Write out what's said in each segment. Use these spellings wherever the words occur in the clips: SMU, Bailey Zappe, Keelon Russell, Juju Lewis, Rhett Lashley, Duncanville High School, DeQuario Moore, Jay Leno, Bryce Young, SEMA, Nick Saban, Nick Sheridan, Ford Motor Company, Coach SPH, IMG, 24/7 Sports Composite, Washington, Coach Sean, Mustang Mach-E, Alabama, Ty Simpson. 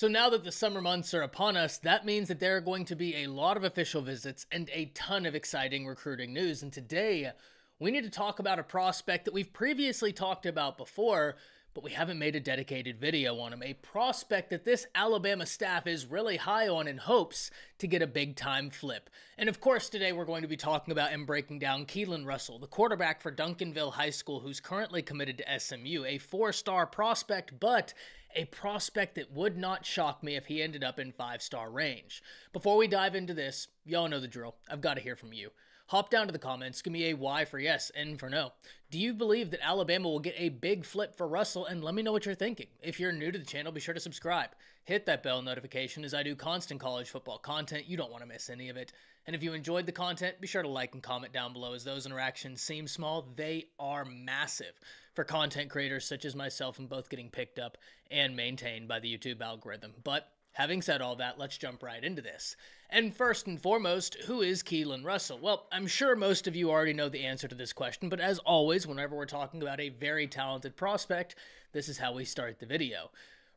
So now that the summer months are upon us, that means that there are going to be a lot of official visits and a ton of exciting recruiting news. And today, we need to talk about a prospect that we've previously talked about before, but we haven't made a dedicated video on him. A prospect that this Alabama staff is really high on in hopes to get a big-time flip. And of course, today we're going to be talking about and breaking down Keelon Russell, the quarterback for Duncanville High School who's currently committed to SMU, a four-star prospect, but a prospect that would not shock me if he ended up in five-star range. Before we dive into this, y'all know the drill. I've got to hear from you. Hop down to the comments, give me a Y for yes, N for no. Do you believe that Alabama will get a big flip for Russell? And let me know what you're thinking. If you're new to the channel, be sure to subscribe. Hit that bell notification as I do constant college football content. You don't want to miss any of it. And if you enjoyed the content, be sure to like and comment down below, as those interactions seem small, they are massive for content creators such as myself, and both getting picked up and maintained by the YouTube algorithm. But having said all that, let's jump right into this. And first and foremost, who is Keelon Russell? Well, I'm sure most of you already know the answer to this question, but as always, whenever we're talking about a very talented prospect, this is how we start the video.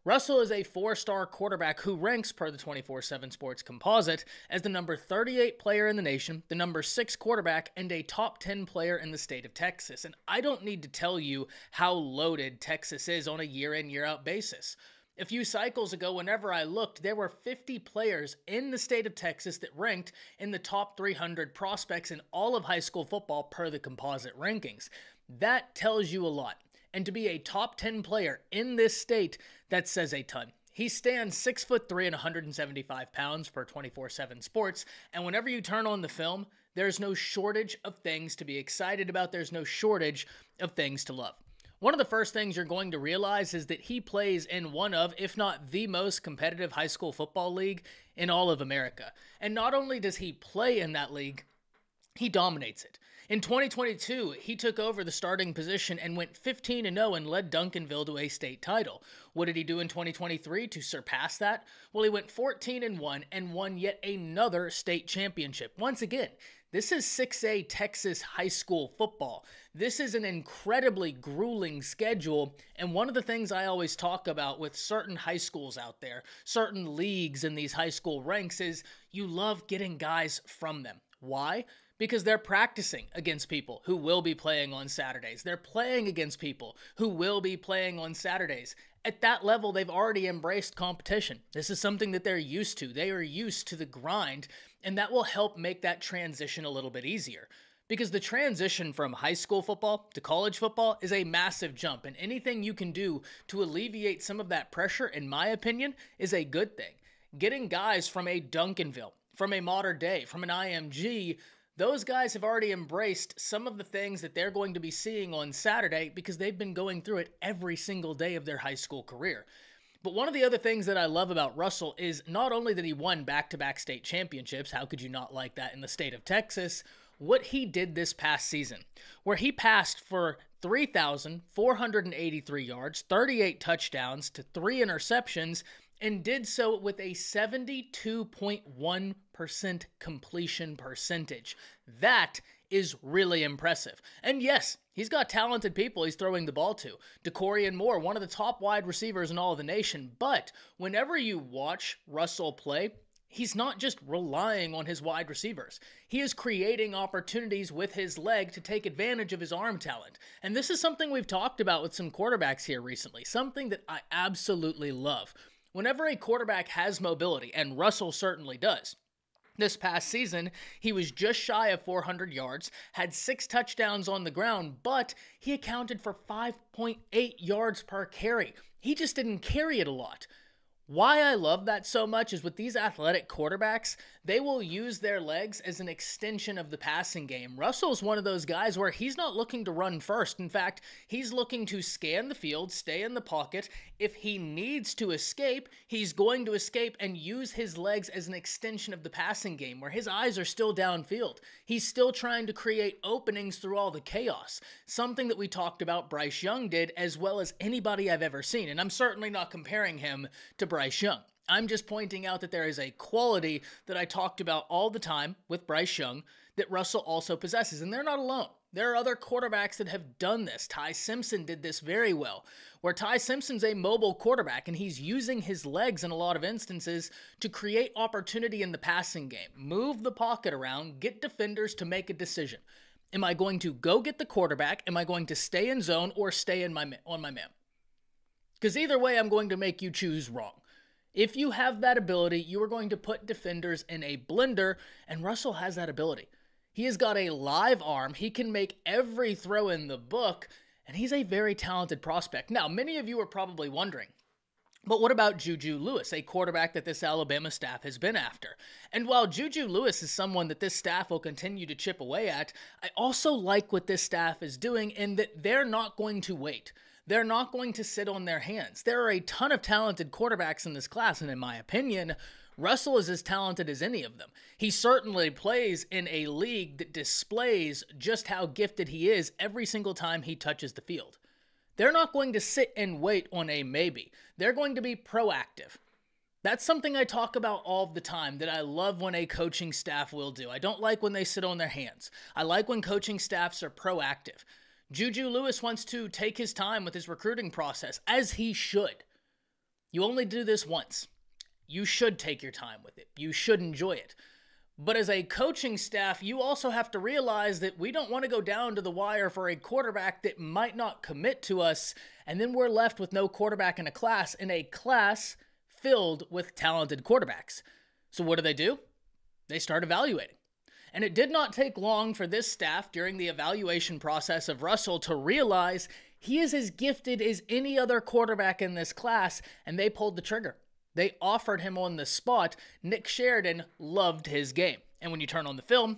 Russell is a four-star quarterback who ranks, per the 24/7 Sports Composite, as the number 38 player in the nation, the number 6 quarterback, and a top 10 player in the state of Texas. And I don't need to tell you how loaded Texas is on a year-in, year-out basis. A few cycles ago, whenever I looked, there were 50 players in the state of Texas that ranked in the top 300 prospects in all of high school football per the composite rankings. That tells you a lot. And to be a top 10 player in this state, that says a ton. He stands 6'3" and 175 pounds per 24/7 Sports, and whenever you turn on the film, there's no shortage of things to be excited about. There's no shortage of things to love. One of the first things you're going to realize is that he plays in one of, if not the most competitive high school football league in all of America. And not only does he play in that league, he dominates it. In 2022, he took over the starting position and went 15-0 and led Duncanville to a state title. What did he do in 2023 to surpass that? Well, he went 14-1 and won yet another state championship. Once again, this is 6A Texas high school football. This is an incredibly grueling schedule, and one of the things I always talk about with certain high schools out there, certain leagues in these high school ranks, is you love getting guys from them. Why? Because they're practicing against people who will be playing on Saturdays. They're playing against people who will be playing on Saturdays. At that level, they've already embraced competition. This is something that they're used to. They are used to the grind, and that will help make that transition a little bit easier. Because the transition from high school football to college football is a massive jump, and anything you can do to alleviate some of that pressure, in my opinion, is a good thing. Getting guys from a Duncanville, from a modern day, from an IMG, those guys have already embraced some of the things that they're going to be seeing on Saturday because they've been going through it every single day of their high school career. But one of the other things that I love about Russell is not only that he won back-to-back state championships, how could you not like that in the state of Texas, what he did this past season, where he passed for 3,483 yards, 38 touchdowns to 3 interceptions, and did so with a 72.1% completion percentage. That is really impressive. And yes, he's got talented people he's throwing the ball to. DeQuario Moore, one of the top wide receivers in all of the nation. But whenever you watch Russell play, he's not just relying on his wide receivers. He is creating opportunities with his leg to take advantage of his arm talent. And this is something we've talked about with some quarterbacks here recently, something that I absolutely love. Whenever a quarterback has mobility, and Russell certainly does, this past season, he was just shy of 400 yards, had 6 touchdowns on the ground, but he accounted for 5.8 yards per carry. He just didn't carry it a lot. Why I love that so much is with these athletic quarterbacks, they will use their legs as an extension of the passing game. Russell's one of those guys where he's not looking to run first. In fact, he's looking to scan the field, stay in the pocket. If he needs to escape, he's going to escape and use his legs as an extension of the passing game where his eyes are still downfield. He's still trying to create openings through all the chaos, something that we talked about Bryce Young did as well as anybody I've ever seen. And I'm certainly not comparing him to Bryce Young. I'm just pointing out that there is a quality that I talked about all the time with Bryce Young that Russell also possesses, and they're not alone. There are other quarterbacks that have done this. Ty Simpson did this very well, where Ty Simpson's a mobile quarterback, and he's using his legs in a lot of instances to create opportunity in the passing game. Move the pocket around, get defenders to make a decision. Am I going to go get the quarterback? Am I going to stay in zone or stay in on my man? Because either way, I'm going to make you choose wrong. If you have that ability, you are going to put defenders in a blender, and Russell has that ability. He has got a live arm. He can make every throw in the book, and he's a very talented prospect. Now, many of you are probably wondering, but what about Juju Lewis, a quarterback that this Alabama staff has been after? And while Juju Lewis is someone that this staff will continue to chip away at, I also like what this staff is doing in that they're not going to wait. They're not going to sit on their hands. There are a ton of talented quarterbacks in this class, and in my opinion, Russell is as talented as any of them. He certainly plays in a league that displays just how gifted he is every single time he touches the field. They're not going to sit and wait on a maybe. They're going to be proactive. That's something I talk about all the time that I love when a coaching staff will do. I don't like when they sit on their hands. I like when coaching staffs are proactive. Juju Lewis wants to take his time with his recruiting process, as he should. You only do this once. You should take your time with it. You should enjoy it. But as a coaching staff, you also have to realize that we don't want to go down to the wire for a quarterback that might not commit to us, and then we're left with no quarterback in a class filled with talented quarterbacks. So what do? They start evaluating. And it did not take long for this staff during the evaluation process of Russell to realize he is as gifted as any other quarterback in this class, and they pulled the trigger. They offered him on the spot. Nick Sheridan loved his game. And when you turn on the film,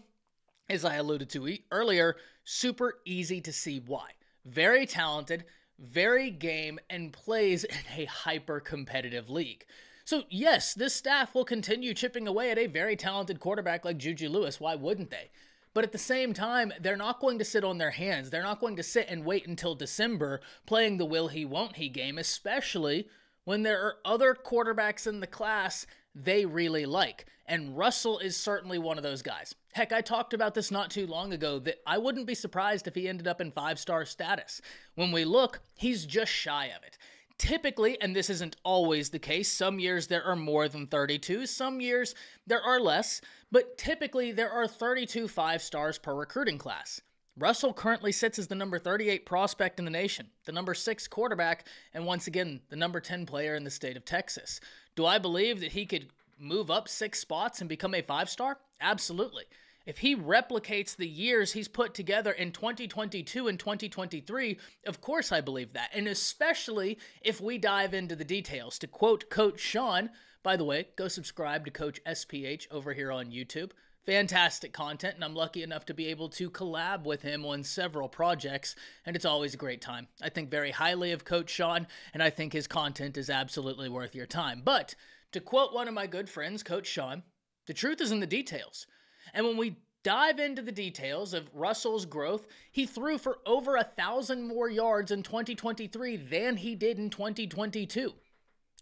as I alluded to earlier, super easy to see why. Very talented, very game, and plays in a hyper-competitive league. So yes, this staff will continue chipping away at a very talented quarterback like Juju Lewis. Why wouldn't they? But at the same time, they're not going to sit on their hands. They're not going to sit and wait until December playing the will he, won't he game, especially when there are other quarterbacks in the class they really like. And Russell is certainly one of those guys. Heck, I talked about this not too long ago, that I wouldn't be surprised if he ended up in five-star status. When we look, he's just shy of it. Typically, and this isn't always the case, some years there are more than 32, some years there are less, but typically there are 32 five-stars per recruiting class. Russell currently sits as the number 38 prospect in the nation, the number 6 quarterback, and once again, the number 10 player in the state of Texas. Do I believe that he could move up 6 spots and become a five-star? Absolutely. If he replicates the years he's put together in 2022 and 2023, of course I believe that. And especially if we dive into the details. To quote Coach Sean, by the way, go subscribe to Coach SPH over here on YouTube. Fantastic content, and I'm lucky enough to be able to collab with him on several projects, and it's always a great time. I think very highly of Coach Sean, and I think his content is absolutely worth your time. But to quote one of my good friends, Coach Sean, the truth is in the details. And when we dive into the details of Russell's growth, he threw for over 1,000 more yards in 2023 than he did in 2022.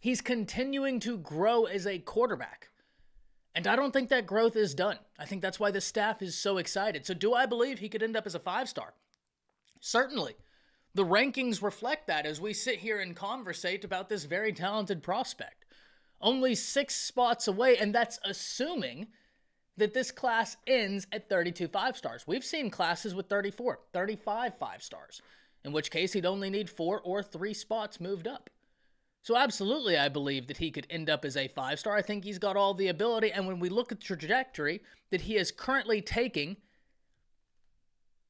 He's continuing to grow as a quarterback. And I don't think that growth is done. I think that's why the staff is so excited. So do I believe he could end up as a five-star? Certainly. The rankings reflect that as we sit here and conversate about this very talented prospect. Only 6 spots away, and that's assuming that this class ends at 32 five-stars. We've seen classes with 34, 35 five-stars, in which case he'd only need 4 or 3 spots moved up. So absolutely, I believe that he could end up as a five-star. I think he's got all the ability, and when we look at the trajectory that he is currently taking,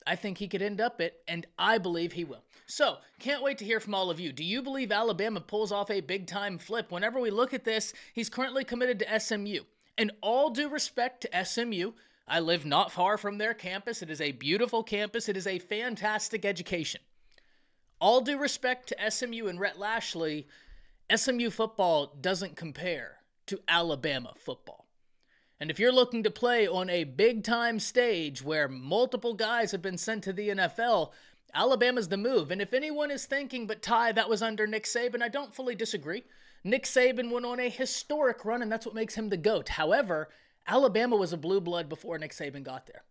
I think he could end up it, and I believe he will. So, can't wait to hear from all of you. Do you believe Alabama pulls off a big-time flip? Whenever we look at this, he's currently committed to SMU. And all due respect to SMU, I live not far from their campus. It is a beautiful campus. It is a fantastic education. All due respect to SMU and Rhett Lashley, SMU football doesn't compare to Alabama football. And if you're looking to play on a big-time stage where multiple guys have been sent to the NFL, Alabama's the move. And if anyone is thinking, but Ty, that was under Nick Saban, I don't fully disagree. Nick Saban went on a historic run, and that's what makes him the GOAT. However, Alabama was a blue blood before Nick Saban got there.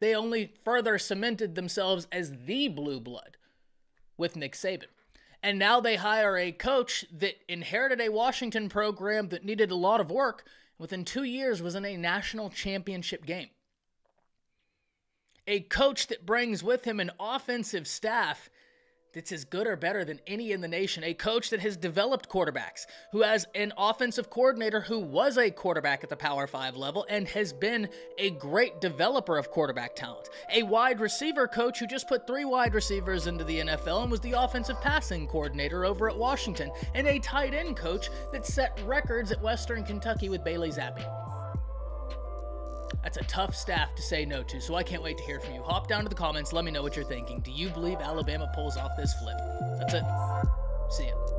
they only further cemented themselves as the blue blood with Nick Saban. And now they hire a coach that inherited a Washington program that needed a lot of work. Within 2 years was in a national championship game. A coach that brings with him an offensive staff that's as good or better than any in the nation. A coach that has developed quarterbacks, who has an offensive coordinator who was a quarterback at the Power 5 level and has been a great developer of quarterback talent. A wide receiver coach who just put 3 wide receivers into the NFL and was the offensive passing coordinator over at Washington. And a tight end coach that set records at Western Kentucky with Bailey Zappe. That's a tough staff to say no to, so I can't wait to hear from you. Hop down to the comments, let me know what you're thinking. Do you believe Alabama pulls off this flip? That's it. See ya.